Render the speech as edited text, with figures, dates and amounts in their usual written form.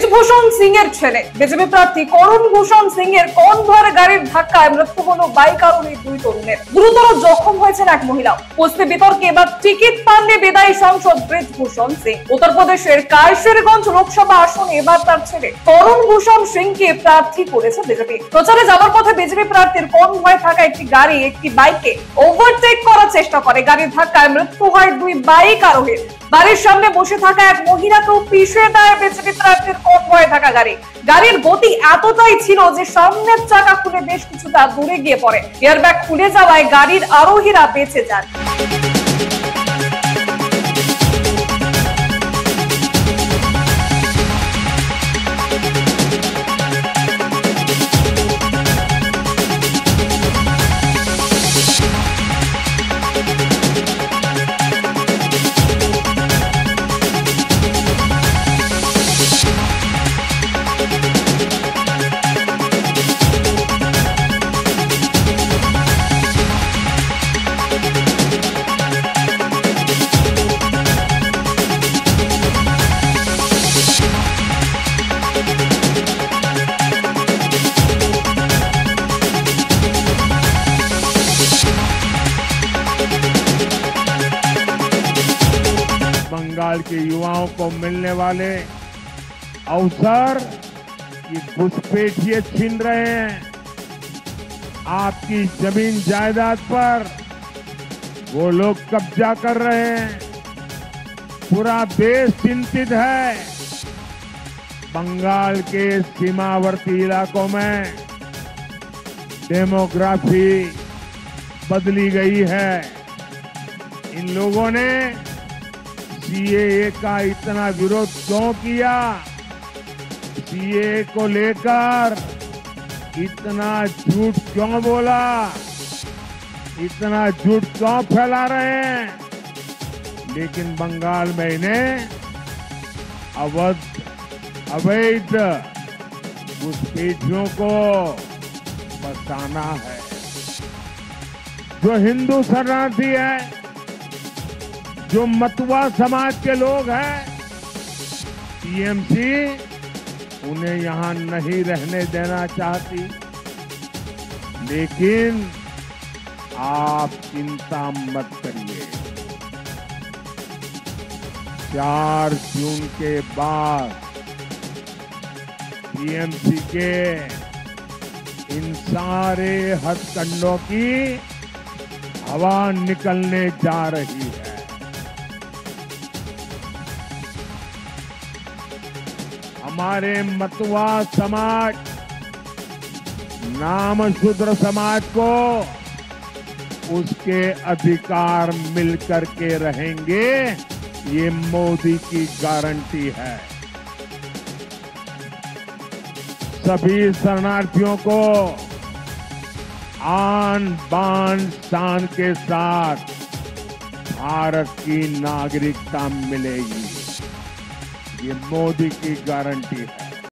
ব্রজভূষণ সিং এর ছেলে বিজেপি প্রার্থী করণ ভূষণ সিং এর কনভয়ের গাড়ির ধাক্কায় মৃত্যু হলো বাইক আরোহী দুই তরুণের। গুরুতর জখম হয়েছেন এক মহিলা। পশ্চিম বিতর্কে এবার টিকিট পাননি বিদায়ী সাংসদ ব্রজভূষণ সিং। উত্তরপ্রদেশের কায়সেরগঞ্জ লোকসভা আসনে এবার তার ছেলে করণ ভূষণ সিংকে প্রার্থী করেছে বিজেপি। প্রচারে যাওয়ার পথে বিজেপি প্রার্থীর কনভয়ে থাকা একটি গাড়ি একটি বাইককে ওভারটেক করার চেষ্টা করে। গাড়ির ধাক্কায় মৃত্যু হয় দুই বাইক আরোহীর। বাড়ির সামনে বসে থাকা এক মহিলাকেও পিষে দেয় বিজেপি প্রার্থীর কনভয়ে থাকা গাড়ি। গাড়ির গতি এতটাই ছিল যে সামনের চাকা খুলে বেশ কিছুটা দূরে গিয়ে পড়ে। এয়ারব্যাগ খুলে যাওয়ায় গাড়ির আরোহীরা বেঁচে যান। बंगाल के युवाओं को मिलने वाले अवसर ये घुसपैठिए छीन रहे हैं। आपकी जमीन जायदाद पर वो लोग कब्जा कर रहे हैं। पूरा देश चिंतित है। बंगाल के सीमावर्ती इलाकों में डेमोग्राफी बदली गई है। इन लोगों ने सीएए का इतना विरोध क्यों किया? सीएए को लेकर इतना झूठ क्यों बोला? इतना झूठ क्यों फैला रहे हैं? लेकिन बंगाल में इन्हें अवैध घुसपैठियों को बचाना है। जो हिंदू शरणार्थी है, जो मतुआ समाज के लोग हैं, टीएमसी उन्हें यहाँ नहीं रहने देना चाहती। लेकिन आप चिंता मत करिए, 4 जून के बाद टीएमसी के इन सारे हथकंडों की हवा निकलने जा रही है। हमारे मतुआ समाज, नामशूद्र समाज को उसके अधिकार मिलकर के रहेंगे, ये मोदी की गारंटी है। सभी शरणार्थियों को आन बान शान के साथ भारत की नागरिकता मिलेगी, ये मोदी की गारंटी है।